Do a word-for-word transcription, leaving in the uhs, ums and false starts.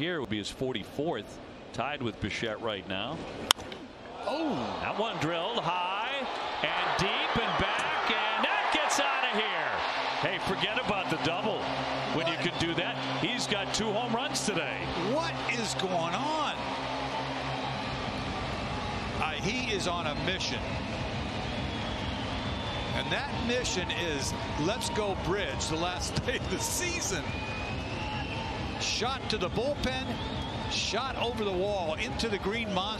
here would be his forty-fourth, tied with Bichette right now. Oh, that one drilled high and deep and back, and that gets out of here. Hey, forget about the double when what? You can do that. He's got two home runs today. What is going on? Uh, he is on a mission. And that mission is let's go Bridge the last day of the season. Shot to the bullpen, shot over the wall into the green monster.